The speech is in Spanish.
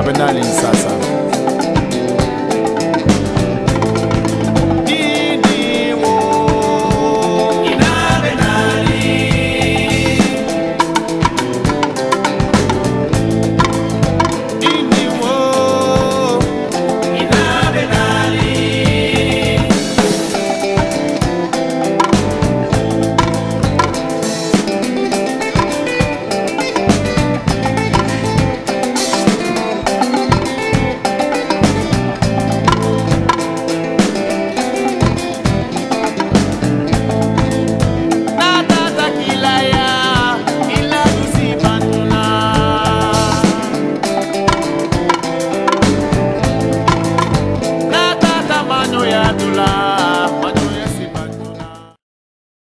Abena Linsasa.